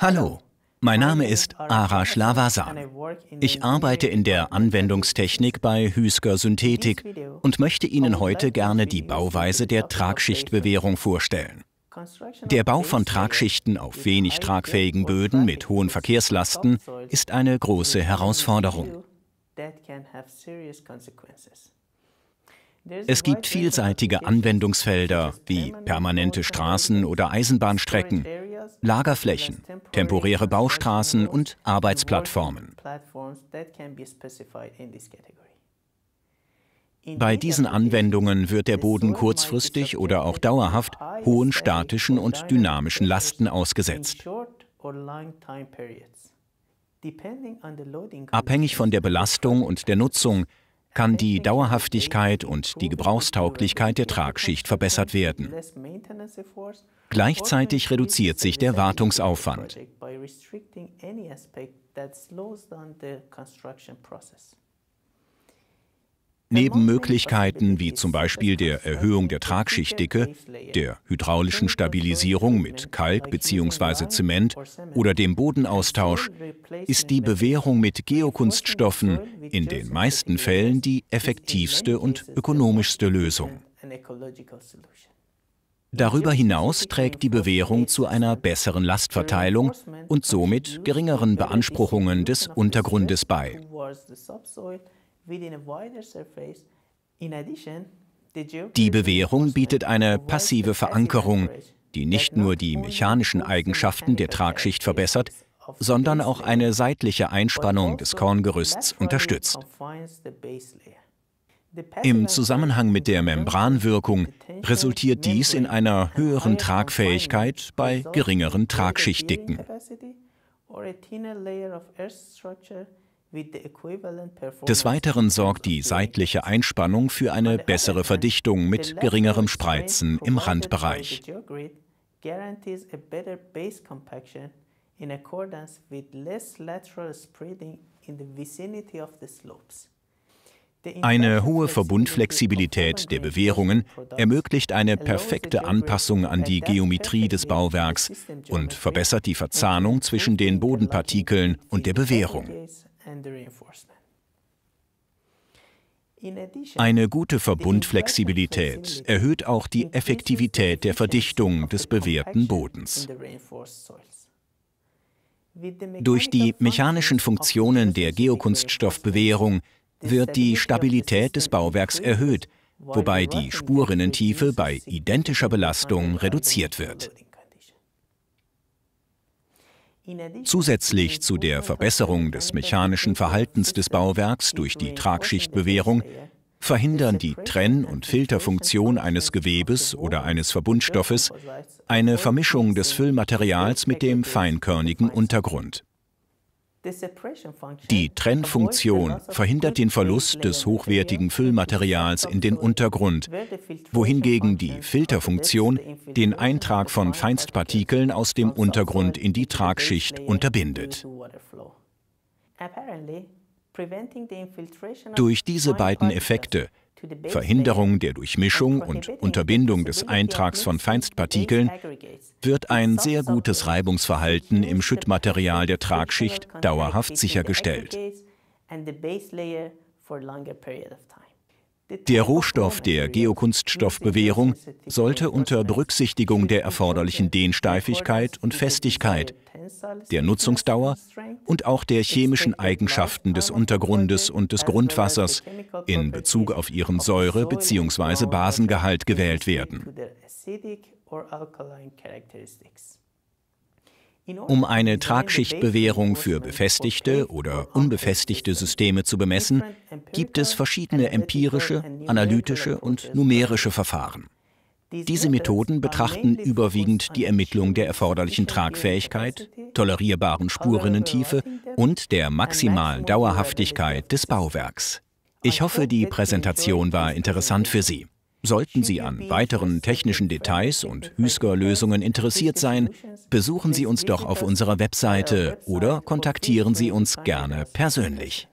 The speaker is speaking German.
Hallo, mein Name ist Arash Lavasan. Ich arbeite in der Anwendungstechnik bei HUESKER Synthetic und möchte Ihnen heute gerne die Bauweise der Tragschichtbewehrung vorstellen. Der Bau von Tragschichten auf wenig tragfähigen Böden mit hohen Verkehrslasten ist eine große Herausforderung. Es gibt vielseitige Anwendungsfelder wie permanente Straßen oder Eisenbahnstrecken, Lagerflächen, temporäre Baustraßen und Arbeitsplattformen. Bei diesen Anwendungen wird der Boden kurzfristig oder auch dauerhaft hohen statischen und dynamischen Lasten ausgesetzt. Abhängig von der Belastung und der Nutzung kann die Dauerhaftigkeit und die Gebrauchstauglichkeit der Tragschicht verbessert werden. Gleichzeitig reduziert sich der Wartungsaufwand. Neben Möglichkeiten wie zum Beispiel der Erhöhung der Tragschichtdicke, der hydraulischen Stabilisierung mit Kalk bzw. Zement oder dem Bodenaustausch ist die Bewehrung mit Geokunststoffen in den meisten Fällen die effektivste und ökonomischste Lösung. Darüber hinaus trägt die Bewehrung zu einer besseren Lastverteilung und somit geringeren Beanspruchungen des Untergrundes bei. Die Bewehrung bietet eine passive Verankerung, die nicht nur die mechanischen Eigenschaften der Tragschicht verbessert, sondern auch eine seitliche Einspannung des Korngerüsts unterstützt. Im Zusammenhang mit der Membranwirkung resultiert dies in einer höheren Tragfähigkeit bei geringeren Tragschichtdicken. Des Weiteren sorgt die seitliche Einspannung für eine bessere Verdichtung mit geringerem Spreizen im Randbereich. Eine hohe Verbundflexibilität der Bewehrungen ermöglicht eine perfekte Anpassung an die Geometrie des Bauwerks und verbessert die Verzahnung zwischen den Bodenpartikeln und der Bewehrung. Eine gute Verbundflexibilität erhöht auch die Effektivität der Verdichtung des bewehrten Bodens. Durch die mechanischen Funktionen der Geokunststoffbewehrung wird die Stabilität des Bauwerks erhöht, wobei die Spurrinnentiefe bei identischer Belastung reduziert wird. Zusätzlich zu der Verbesserung des mechanischen Verhaltens des Bauwerks durch die Tragschichtbewehrung verhindern die Trenn- und Filterfunktion eines Gewebes oder eines Verbundstoffes eine Vermischung des Füllmaterials mit dem feinkörnigen Untergrund. Die Trennfunktion verhindert den Verlust des hochwertigen Füllmaterials in den Untergrund, wohingegen die Filterfunktion den Eintrag von Feinstpartikeln aus dem Untergrund in die Tragschicht unterbindet. Durch diese beiden Effekte, Verhinderung der Durchmischung und Unterbindung des Eintrags von Feinstpartikeln, wird ein sehr gutes Reibungsverhalten im Schüttmaterial der Tragschicht dauerhaft sichergestellt. Der Rohstoff der Geokunststoffbewehrung sollte unter Berücksichtigung der erforderlichen Dehnsteifigkeit und Festigkeit, der Nutzungsdauer und auch der chemischen Eigenschaften des Untergrundes und des Grundwassers in Bezug auf ihren Säure- bzw. Basengehalt gewählt werden. Um eine Tragschichtbewehrung für befestigte oder unbefestigte Systeme zu bemessen, gibt es verschiedene empirische, analytische und numerische Verfahren. Diese Methoden betrachten überwiegend die Ermittlung der erforderlichen Tragfähigkeit, tolerierbaren Spurrinnentiefe und der maximalen Dauerhaftigkeit des Bauwerks. Ich hoffe, die Präsentation war interessant für Sie. Sollten Sie an weiteren technischen Details und HUESKER-Lösungen interessiert sein, besuchen Sie uns doch auf unserer Webseite oder kontaktieren Sie uns gerne persönlich.